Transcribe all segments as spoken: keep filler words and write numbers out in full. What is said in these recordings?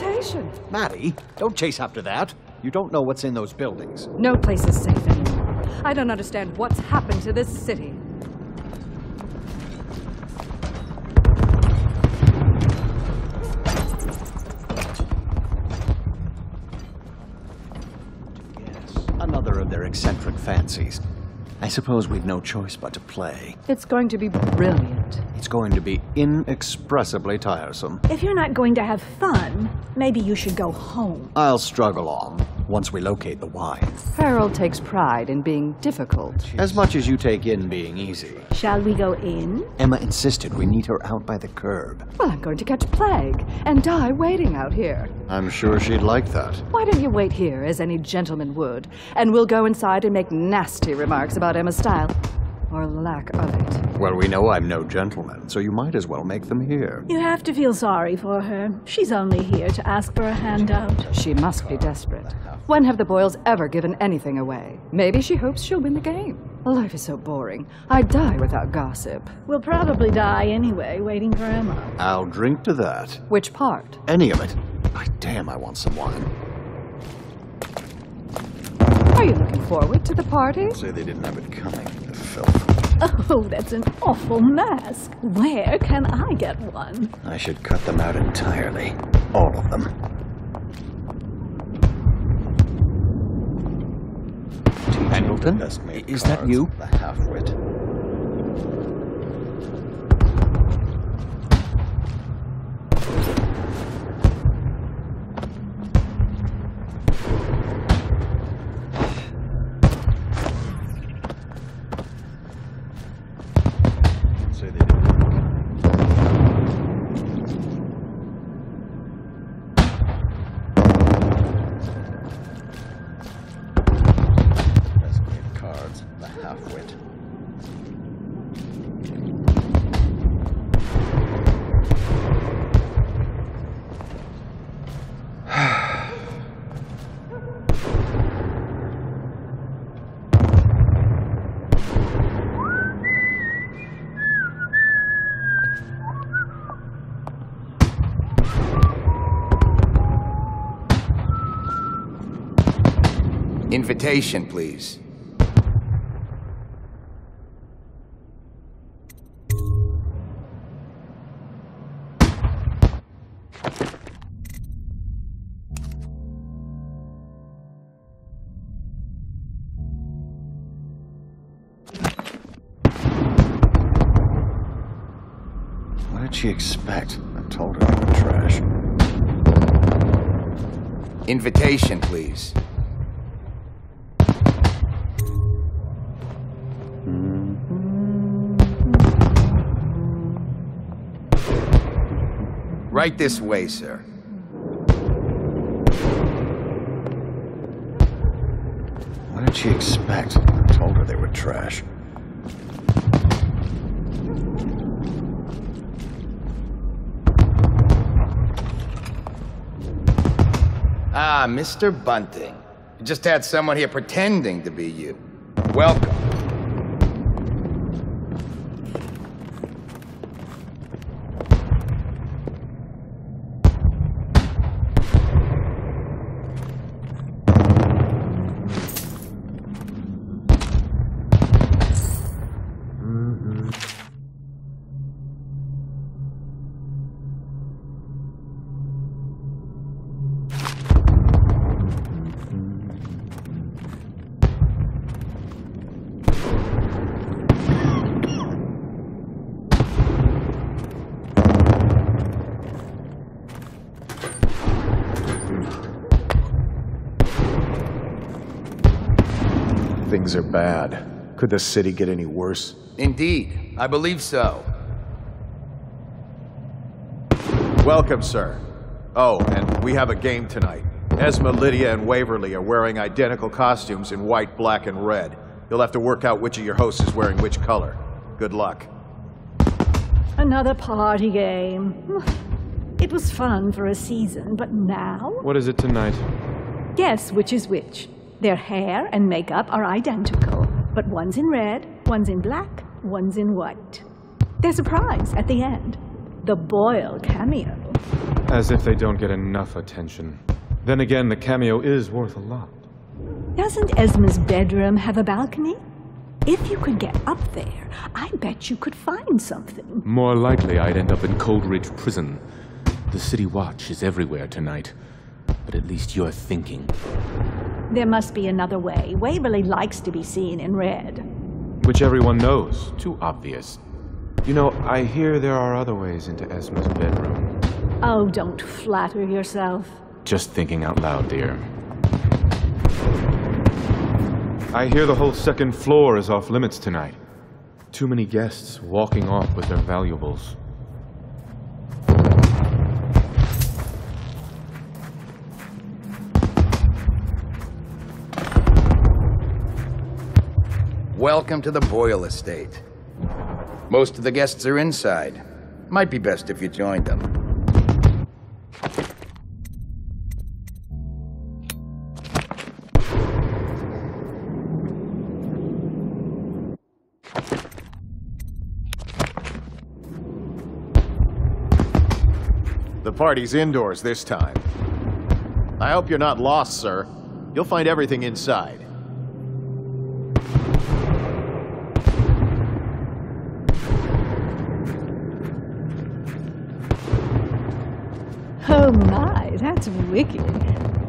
invitation. Maddie, don't chase after that. You don't know what's in those buildings. No place is safe anymore. I don't understand what's happened to this city. Another of their eccentric fancies. I suppose we've no choice but to play. It's going to be brilliant. It's going to be inexpressibly tiresome. If you're not going to have fun, maybe you should go home. I'll struggle on once we locate the wine. Harold takes pride in being difficult. Jeez. As much as you take in being easy. Shall we go in? Emma insisted we meet her out by the curb. Well, I'm going to catch plague and die waiting out here. I'm sure she'd like that. Why don't you wait here, as any gentleman would, and we'll go inside and make nasty remarks about Emma's style, or lack of it. Well, we know I'm no gentleman, so you might as well make them here. You have to feel sorry for her. She's only here to ask for a handout. She must be desperate. When have the Boyles ever given anything away? Maybe she hopes she'll win the game. Life is so boring. I'd die without gossip. We'll probably die anyway, waiting for Emma. I'll drink to that. Which part? Any of it. I, damn, I want some wine. Are you looking forward to the party? Say they didn't have it coming. It fell from it. Oh, that's an awful mask. Where can I get one? I should cut them out entirely. All of them. Pendleton? Is that you? The half-wit. Invitation, please. What did she expect? I told her I was trash. Invitation, please. Right this way, sir. What did she expect? I told her they were trash. Ah, Mister Bunting. You just had someone here pretending to be you. Welcome. Things are bad. Could the city get any worse? Indeed, I believe so. Welcome, sir. Oh, and we have a game tonight. Esma, Lydia, and Waverly are wearing identical costumes in white, black, and red. You'll have to work out which of your hosts is wearing which color. Good luck. Another party game. It was fun for a season, but now? What is it tonight? Guess which is which. Their hair and makeup are identical, but one's in red, one's in black, one's in white. There's a prize at the end. The Boyle cameo. As if they don't get enough attention. Then again, the cameo is worth a lot. Doesn't Esma's bedroom have a balcony? If you could get up there, I bet you could find something. More likely I'd end up in Coldridge Prison. The city watch is everywhere tonight. But at least you're thinking. There must be another way. Waverley likes to be seen in red. Which everyone knows. Too obvious. You know, I hear there are other ways into Esma's bedroom. Oh, don't flatter yourself. Just thinking out loud, dear. I hear the whole second floor is off limits tonight. Too many guests walking off with their valuables. Welcome to the Boyle Estate. Most of the guests are inside. Might be best if you joined them. The party's indoors this time. I hope you're not lost, sir. You'll find everything inside. Oh my, that's wicked.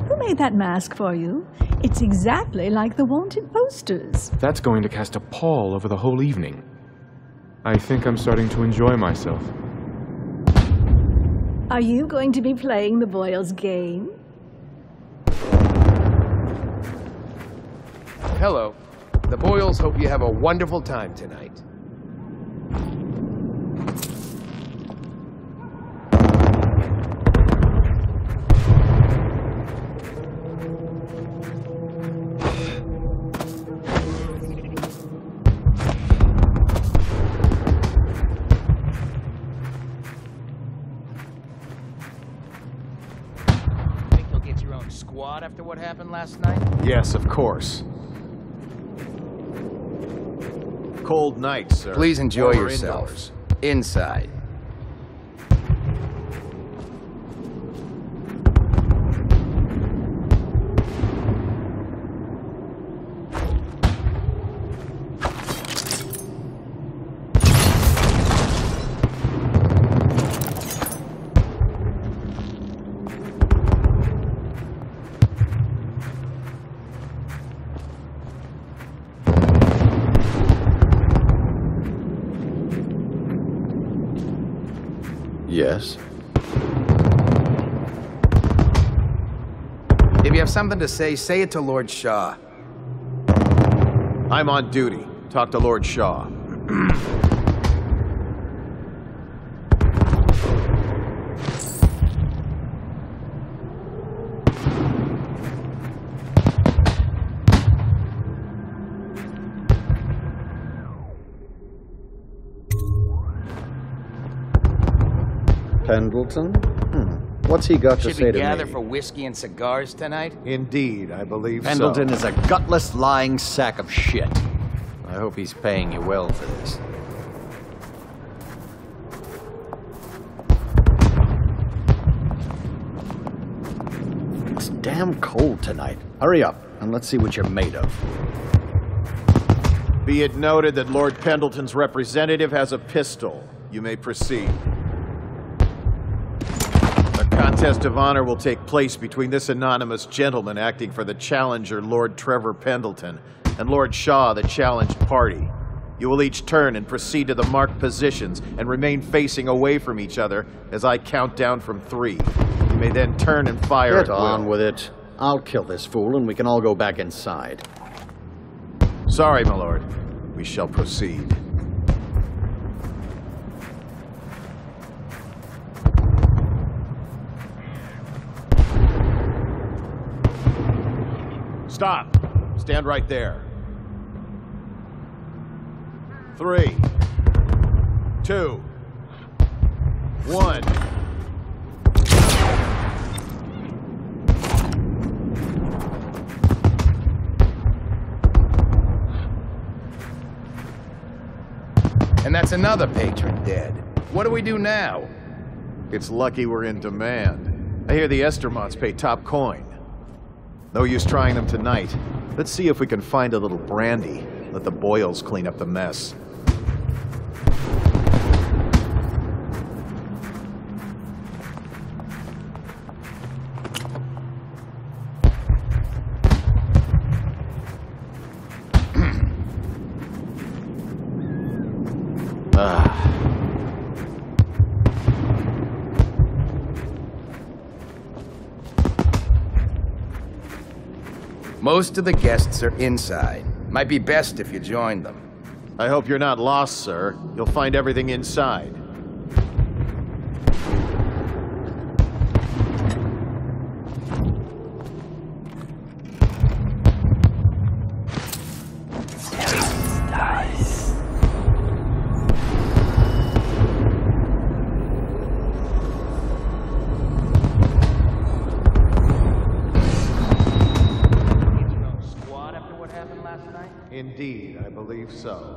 Who made that mask for you? It's exactly like the Wanted posters. That's going to cast a pall over the whole evening. I think I'm starting to enjoy myself. Are you going to be playing the Boyle's game? Hello. The Boyles hope you have a wonderful time tonight. What happened last night? Yes, of course. Cold night, sir. Please enjoy yourselves. Inside. Yes. If you have something to say, say it to Lord Shaw. I'm on duty. Talk to Lord Shaw. Pendleton? Hmm. What's he got to say to me? Should we gather for whiskey and cigars tonight? Indeed, I believe so. Pendleton is a gutless, lying sack of shit. I hope he's paying you well for this. It's damn cold tonight. Hurry up, and let's see what you're made of. Be it noted that Lord Pendleton's representative has a pistol. You may proceed. Contest of honor will take place between this anonymous gentleman acting for the challenger Lord Trevor Pendleton and Lord Shaw, the challenged party. You will each turn and proceed to the marked positions and remain facing away from each other as I count down from three. You may then turn and fire at will. Get on with it. I'll kill this fool and we can all go back inside. Sorry, my lord. We shall proceed. Stop. Stand right there. Three, two, one. And that's another patron dead. What do we do now? It's lucky we're in demand. I hear the Estermonts pay top coin. No use trying them tonight. Let's see if we can find a little brandy. Let the Boyles clean up the mess. Most of the guests are inside. Might be best if you join them. I hope you're not lost, sir. You'll find everything inside. Indeed, I believe so.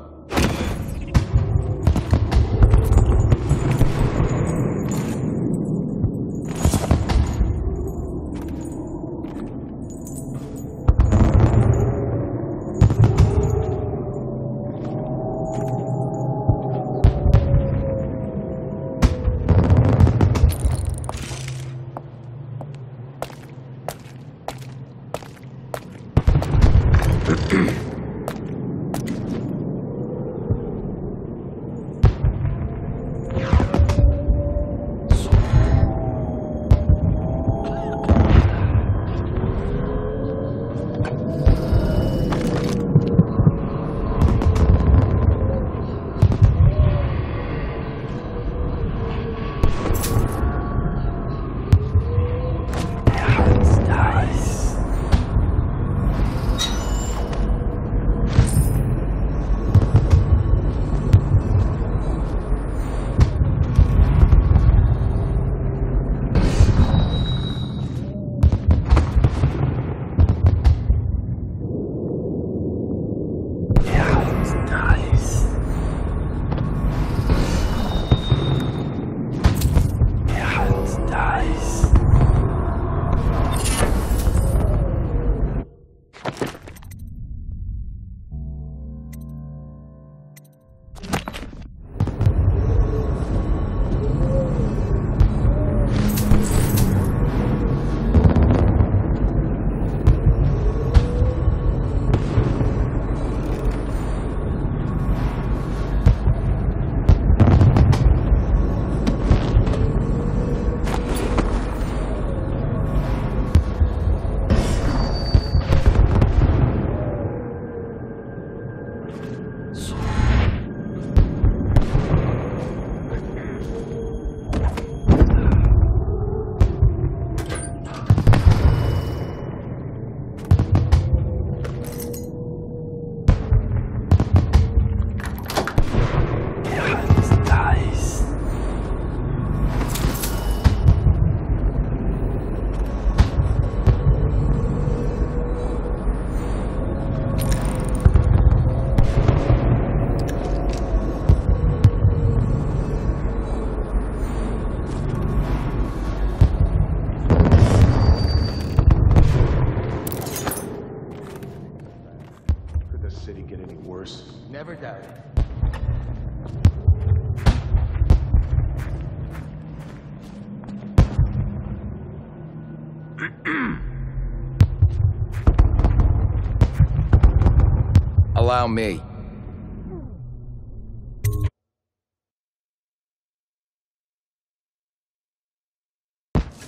Allow me.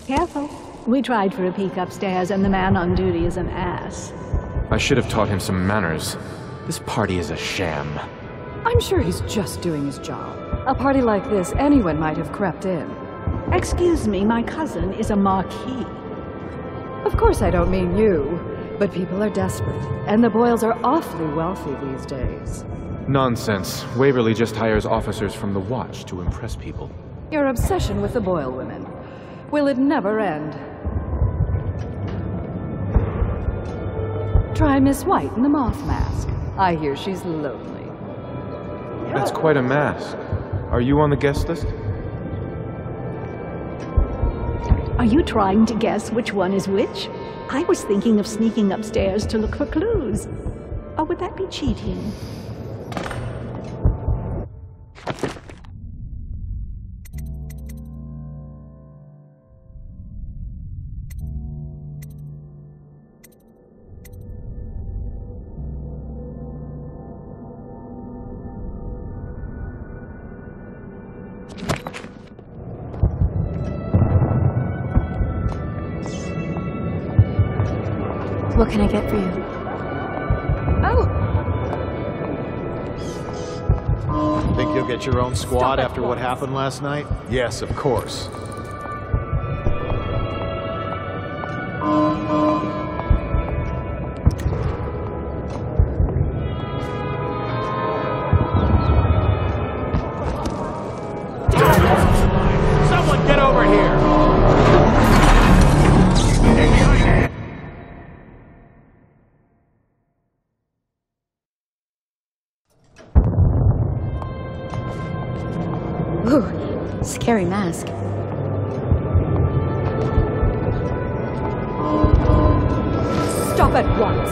Careful. We tried for a peek upstairs, and the man on duty is an ass. I should have taught him some manners. This party is a sham. I'm sure he's just doing his job. A party like this, anyone might have crept in. Excuse me, my cousin is a marquis. Of course I don't mean you, but people are desperate, and the Boyles are awfully wealthy these days. Nonsense. Waverly just hires officers from the Watch to impress people. Your obsession with the Boyle women. Will it never end? Try Miss White in the moth mask. I hear she's lonely. That's quite a mask. Are you on the guest list? Are you trying to guess which one is which? I was thinking of sneaking upstairs to look for clues. Or would that be cheating? What can I get for you? Oh! Think you'll get your own squad after what happened last night? Yes, of course. Scary mask. Stop at once.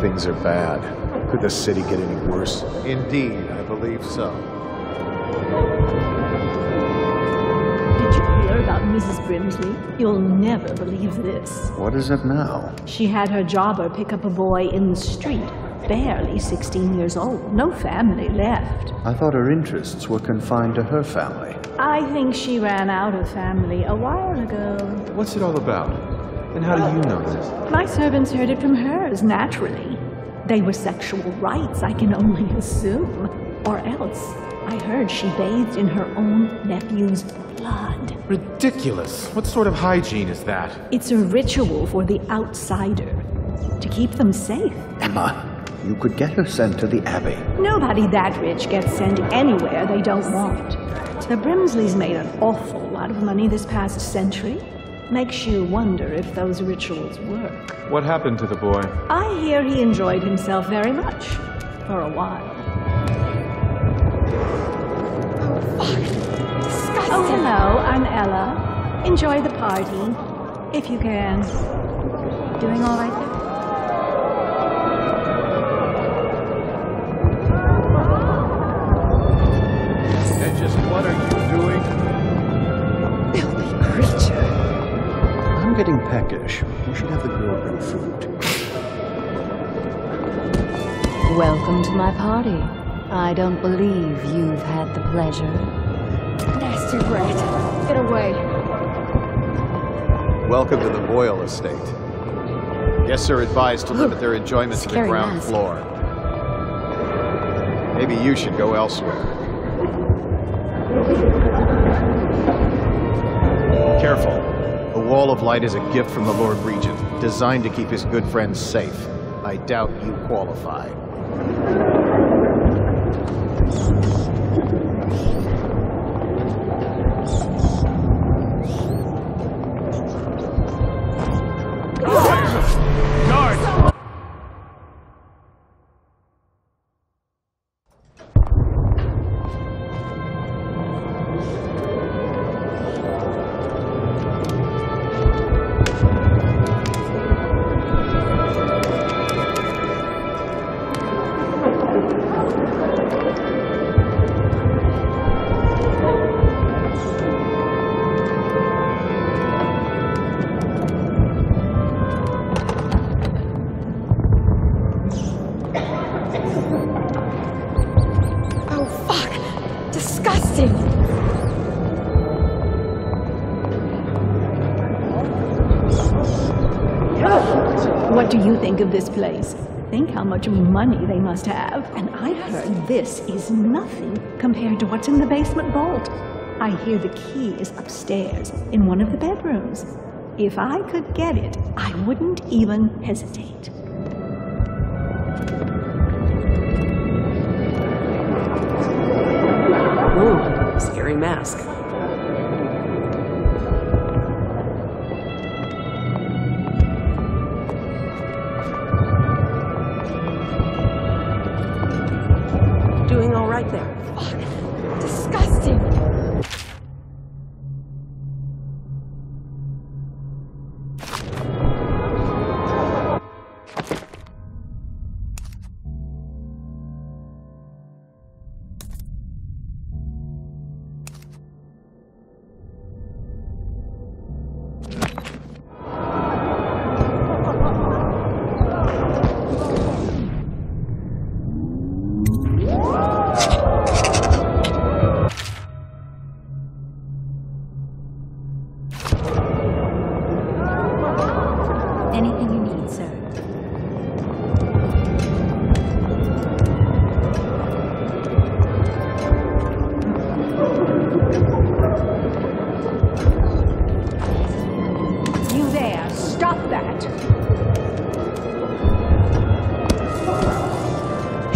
Things are bad. Could the city get any worse? Indeed, I believe so. Did you hear about Missus Brimsley? You'll never believe this. What is it now? She had her jobber pick up a boy in the street. Barely sixteen years old. No family left. I thought her interests were confined to her family. I think she ran out of family a while ago. What's it all about? And how well, do you know this? My servants heard it from hers, naturally. They were sexual rights, I can only assume. Or else, I heard she bathed in her own nephew's blood. Ridiculous. What sort of hygiene is that? It's a ritual for the outsider. To keep them safe. Emma. You could get her sent to the Abbey. Nobody that rich gets sent anywhere they don't want. The Brimsleys made an awful lot of money this past century. Makes you wonder if those rituals work. What happened to the boy? I hear he enjoyed himself very much. For a while. Oh, fuck. Disgusting. Oh, hello. I'm Ella. Enjoy the party. If you can. Doing all right there? What are you doing? Filthy creature. I'm getting peckish. You should have the girl bring food. Welcome to my party. I don't believe you've had the pleasure. Nasty rat. Get away. Welcome to the Boyle Estate. Guests are advised to limit their enjoyment to the ground floor. Maybe you should go elsewhere. Careful. The Wall of Light is a gift from the Lord Regent, designed to keep his good friends safe. I doubt you qualify. Of this place. Think how much money they must have. And I heard this is nothing compared to what's in the basement vault. I hear the key is upstairs in one of the bedrooms. If I could get it, I wouldn't even hesitate. Ooh, scary mask. Disgusting!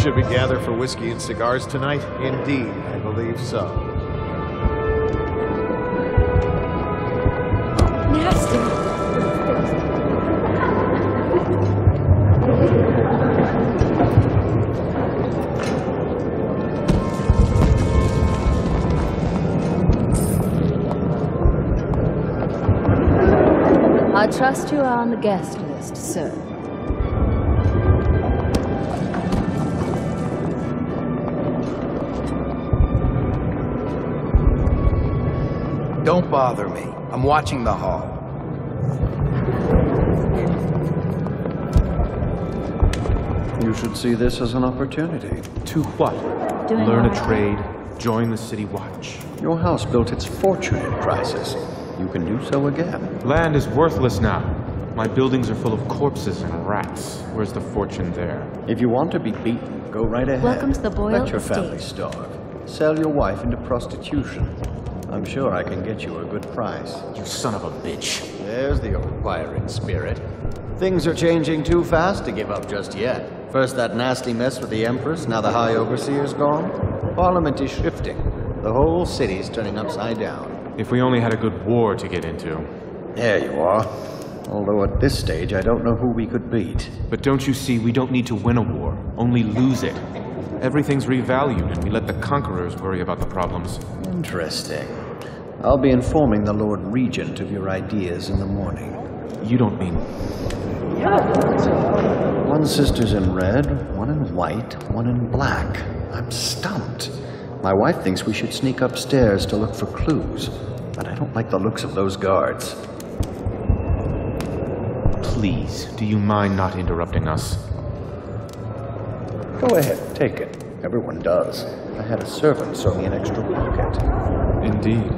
Should we gather for whiskey and cigars tonight? Indeed, I believe so. Nasty. I trust you are on the guest list, sir. Don't bother me. I'm watching the hall. You should see this as an opportunity. To what? Doing Learn a trade, join the city watch. Your house built its fortune in crisis. You can do so again. Land is worthless now. My buildings are full of corpses and rats. Where's the fortune there? If you want to be beaten, go right ahead. Welcome to the Boyle Estate. Let your family starve. Sell your wife into prostitution. I'm sure I can get you a good price. You son of a bitch. There's the old pirate spirit. Things are changing too fast to give up just yet. First that nasty mess with the Empress, now the High Overseer's gone. Parliament is shifting. The whole city's turning upside down. If we only had a good war to get into. There you are. Although at this stage, I don't know who we could beat. But don't you see, we don't need to win a war, only lose it. Everything's revalued, and we let the conquerors worry about the problems. Interesting. I'll be informing the Lord Regent of your ideas in the morning. You don't mean... Yeah. One sister's in red, one in white, one in black. I'm stumped. My wife thinks we should sneak upstairs to look for clues, but I don't like the looks of those guards. Please, do you mind not interrupting us? Go ahead, take it. Everyone does. I had a servant sew me an extra pocket. Indeed.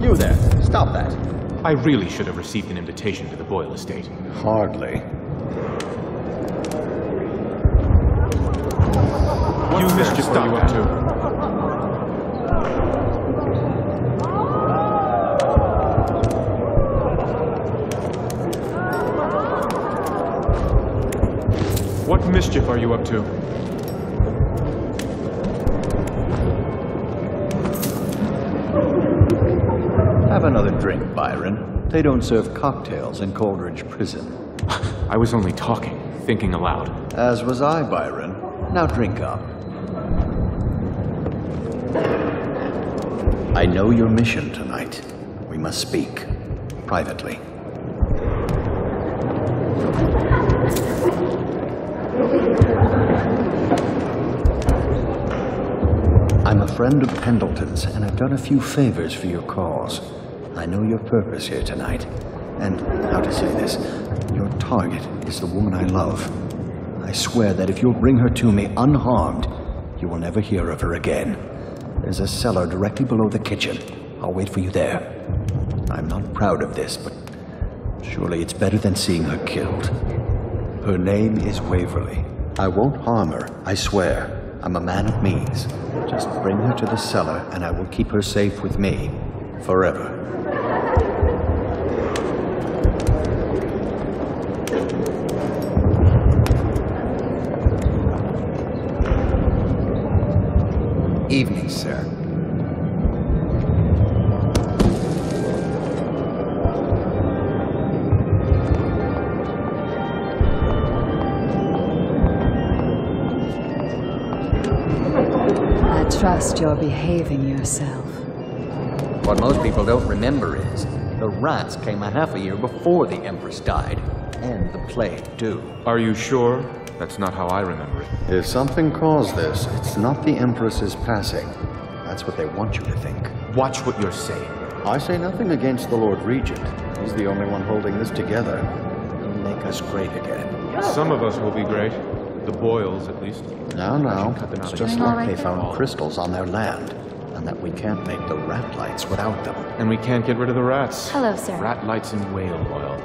You there, stop that. I really should have received an invitation to the Boyle Estate. Hardly. What you mischief are you up to? What mischief are you up to? Another drink, Byron. They don't serve cocktails in Coldridge Prison. I was only talking, thinking aloud. As was I, Byron. Now drink up. I know your mission tonight. We must speak privately. I'm a friend of Pendleton's, and I've done a few favors for your cause. I know your purpose here tonight, and, how to say this, your target is the woman I love. I swear that if you'll bring her to me unharmed, you will never hear of her again. There's a cellar directly below the kitchen. I'll wait for you there. I'm not proud of this, but surely it's better than seeing her killed. Her name is Waverly. I won't harm her, I swear. I'm a man of means. Just bring her to the cellar, and I will keep her safe with me, forever. Evening, sir. I trust you're behaving yourself. What most people don't remember is, the rats came a half a year before the Empress died, and the plague, too. Are you sure? That's not how I remember it. If something caused this, it's not the Empress's passing. That's what they want you to think. Watch what you're saying. I say nothing against the Lord Regent. He's the only one holding this together. He'll make us great again. Some of us will be great. The Boyles, at least. No, no. It's just like they found crystals on their land, and that we can't make the rat lights without them. And we can't get rid of the rats. Hello, sir. Rat lights and whale oil.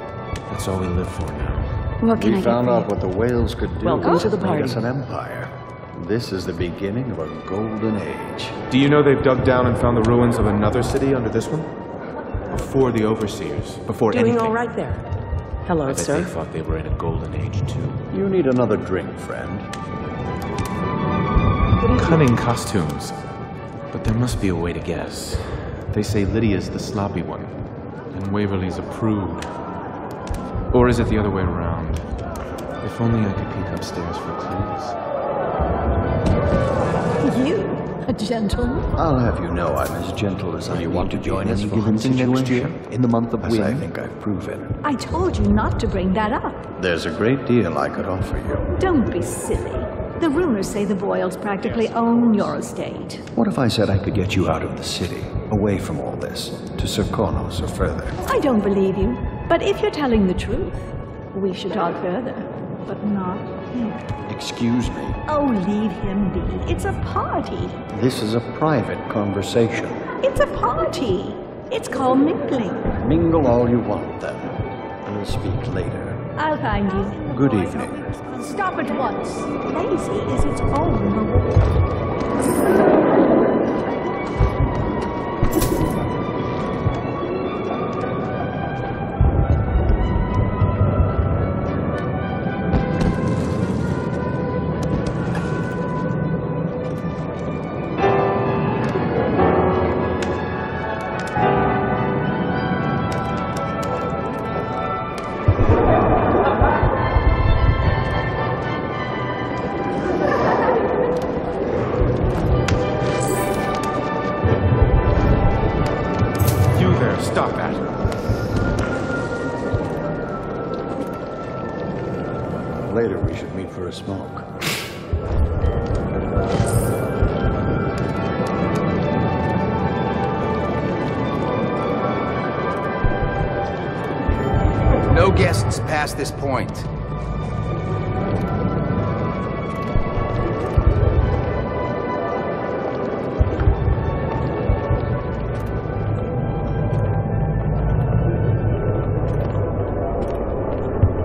That's all we live for now. What can we I found out what the whales could do. Welcome to the party. Make us an empire. This is the beginning of a golden age. Do you know they've dug down and found the ruins of another city under this one? Before the overseers, before Doing anything. Doing all right there. Hello, but sir. I thought they were in a golden age, too. You need another drink, friend. Cunning costumes. But there must be a way to guess. They say Lydia's the sloppy one, and Waverly's a prude. Or is it the other way around? If only I could peek upstairs for clues. You? A gentleman? I'll have you know I'm as gentle as I, I want to join us for hunting next year, in the month of winter. I think I've proven. I told you not to bring that up. There's a great deal I could offer you. Don't be silly. The rumors say the Boyles practically own your estate. What if I said I could get you out of the city, away from all this, to Sir Cornos or further? I don't believe you, but if you're telling the truth, we should talk further, but not here. Excuse me? Oh, leave him be. It's a party. This is a private conversation. It's a party. It's called mingling. Mingle all you want, then. We'll speak later. I'll find you. Good evening. Stop at once. Lazy is its own smoke. No guests past this point.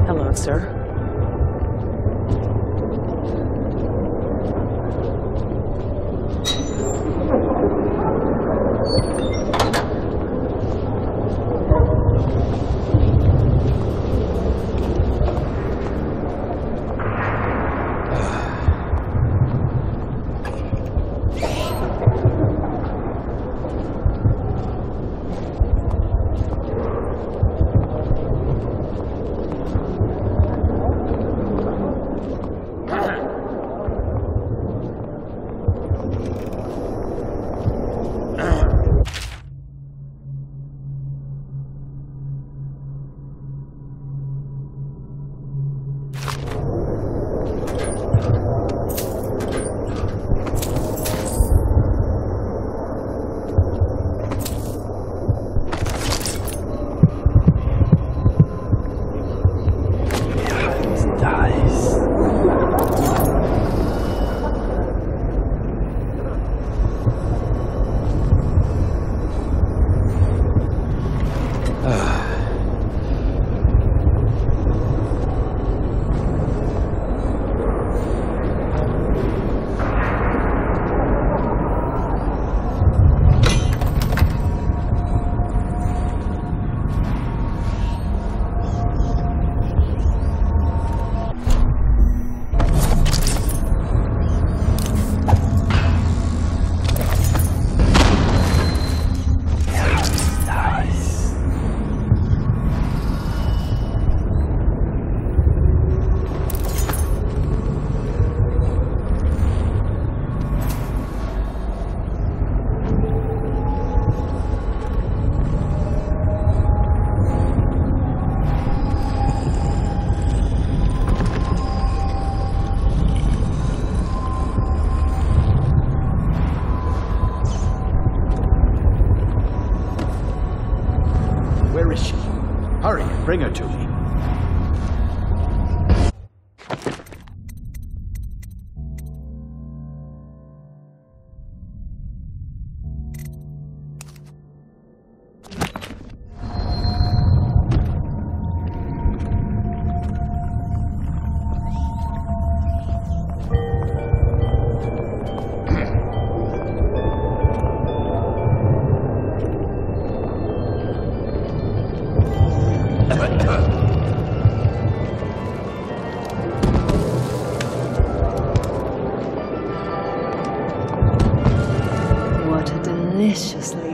Hello, sir. Bring her to me.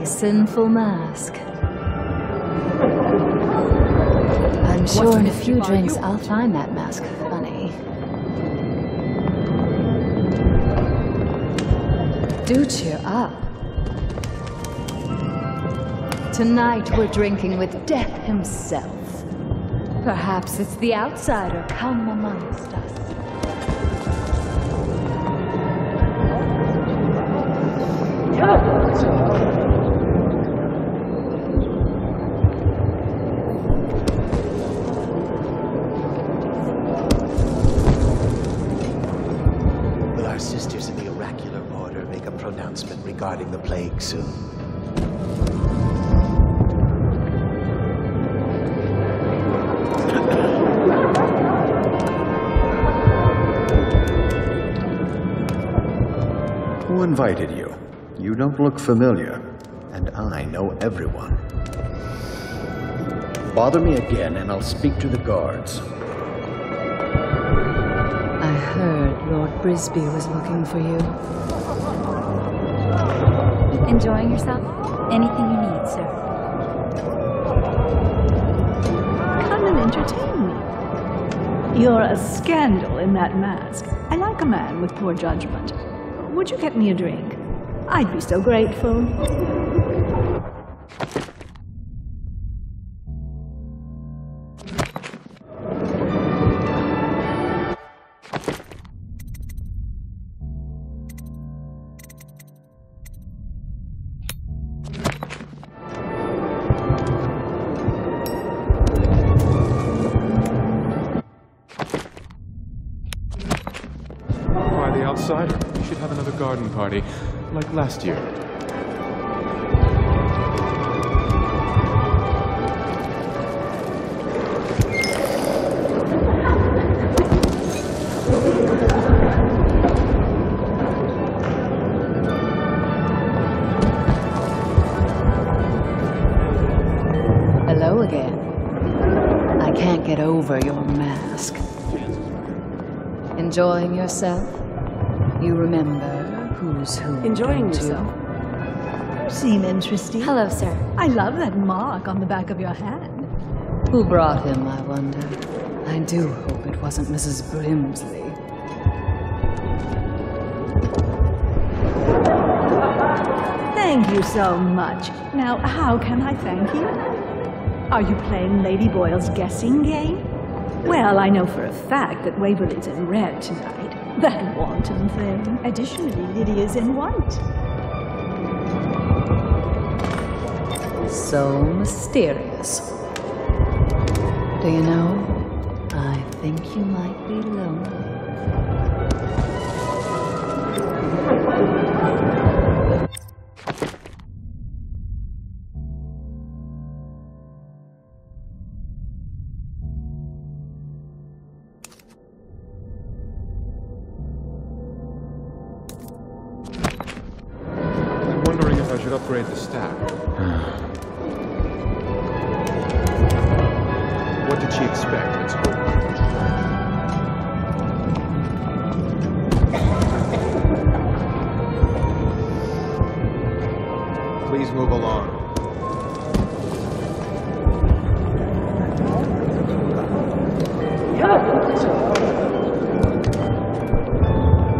ugly, sinful mask. I'm sure in a few drinks I'll find that mask funny. Do cheer up. Tonight we're drinking with Death himself. Perhaps it's the Outsider come amongst us. Will our sisters in the oracular order make a pronouncement regarding the plague soon? Who invited you? You don't look familiar, and I know everyone. Bother me again, and I'll speak to the guards. I heard Lord Brisby was looking for you. Enjoying yourself? Anything you need, sir. Come and entertain me. You're a scandal in that mask. I like a man with poor judgment. Would you get me a drink? I'd be so grateful. By the Outsider, we should have another garden party. Like last year. Hello again. I can't get over your mask. Enjoying yourself? You remember? Who's who? Enjoying yourself? You seem interesting. Hello, sir. I love that mark on the back of your hand. Who brought him, I wonder? I do hope it wasn't Missus Brimsley. Thank you so much. Now, how can I thank you? Are you playing Lady Boyle's guessing game? Well, I know for a fact that Waverley's in red tonight. That wanton thing. Additionally, Lydia's in white. So mysterious. Do you know, I think you might be lonely. Upgrade the stack. What did she expect? It's cool. Please move along.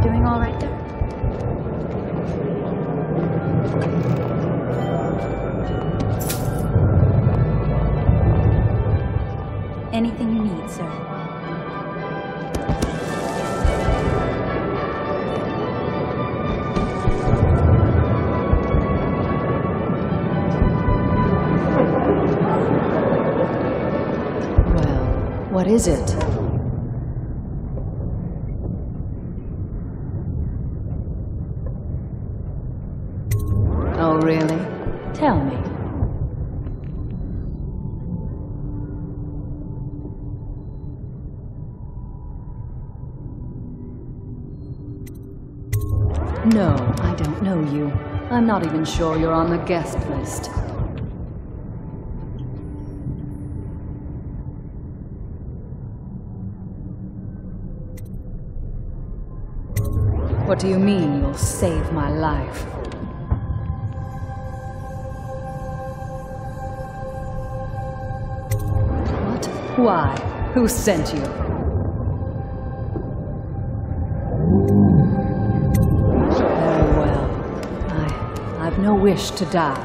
Doing all right there? Anything you need, sir. Well, what is it? Oh, really? Tell me. No, I don't know you. I'm not even sure you're on the guest list. What do you mean you'll save my life? Why? Who sent you? Very well. I, I've no wish to die.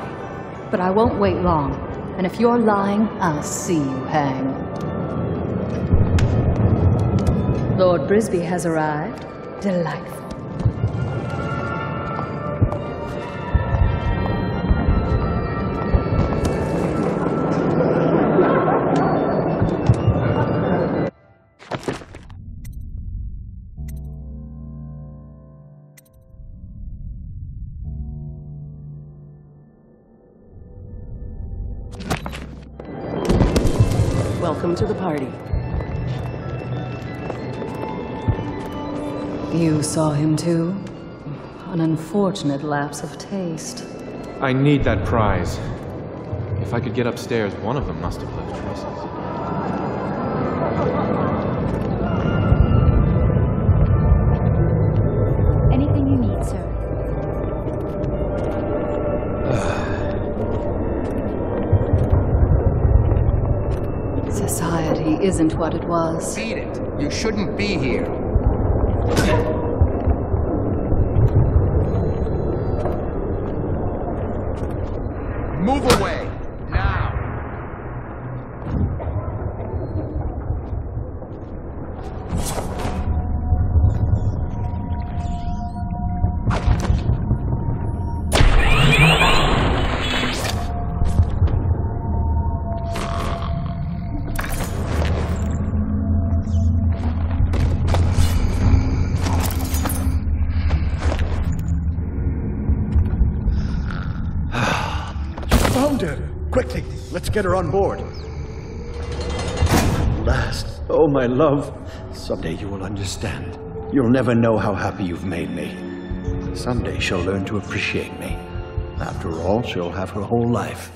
But I won't wait long. And if you're lying, I'll see you hang. Lord Brisby has arrived. Delightful. Welcome to the party. You saw him too? An unfortunate lapse of taste. I need that prize. If I could get upstairs, one of them must have left traces. Anything you need, sir. Society isn't what it was. Beat it. You shouldn't be here. Move away, now! Quickly, let's get her on board. Last, oh my love, someday you will understand. You'll never know how happy you've made me. Someday she'll learn to appreciate me. After all, she'll have her whole life.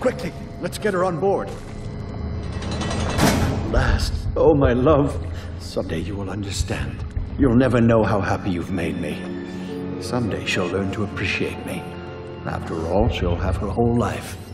Quickly, let's get her on board. Last, oh my love, someday you will understand. You'll never know how happy you've made me. Someday she'll learn to appreciate me. After all, she'll have her whole life.